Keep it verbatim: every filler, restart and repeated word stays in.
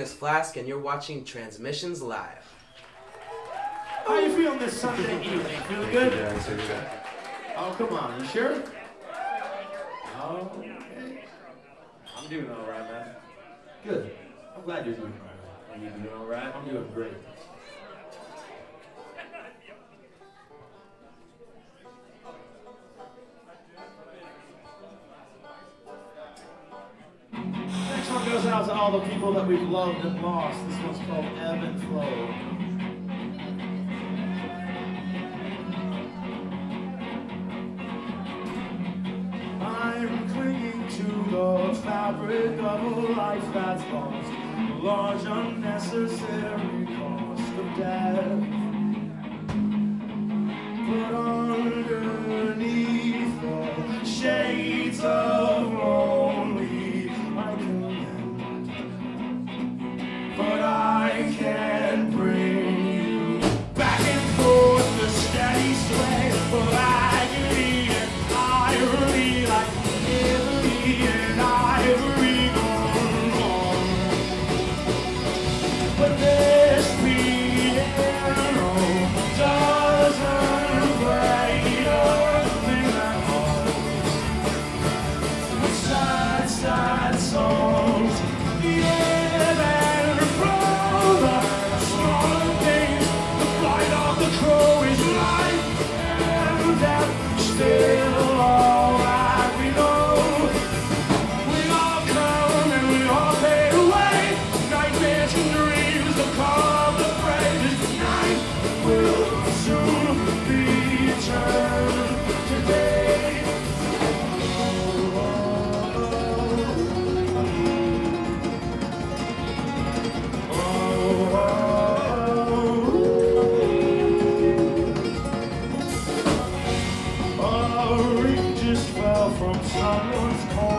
And His Flask, and you're watching Transmissions Live. How are you feeling this Sunday evening? Feeling good? Yeah, oh, come on. You sure? Oh, okay. I'm doing all right, man. Good. I'm glad you're doing all right. Are you doing all right? I'm doing great. Next one goes out to all the people that we've loved and lost. This one's called Ebb and Flow. I'm clinging to the fabric of a life that's lost, the large unnecessary cost of death. But underneath the shades of lonely, I can mend, but I can bring you back and forth the steady sway. But I can hear irony like and ivory gone wrong, but this piano doesn't play a thing at all. With sad, sad songs, the ebb and flow, the smaller things, the flight of the crow is life and death still all that we know. Someone's call.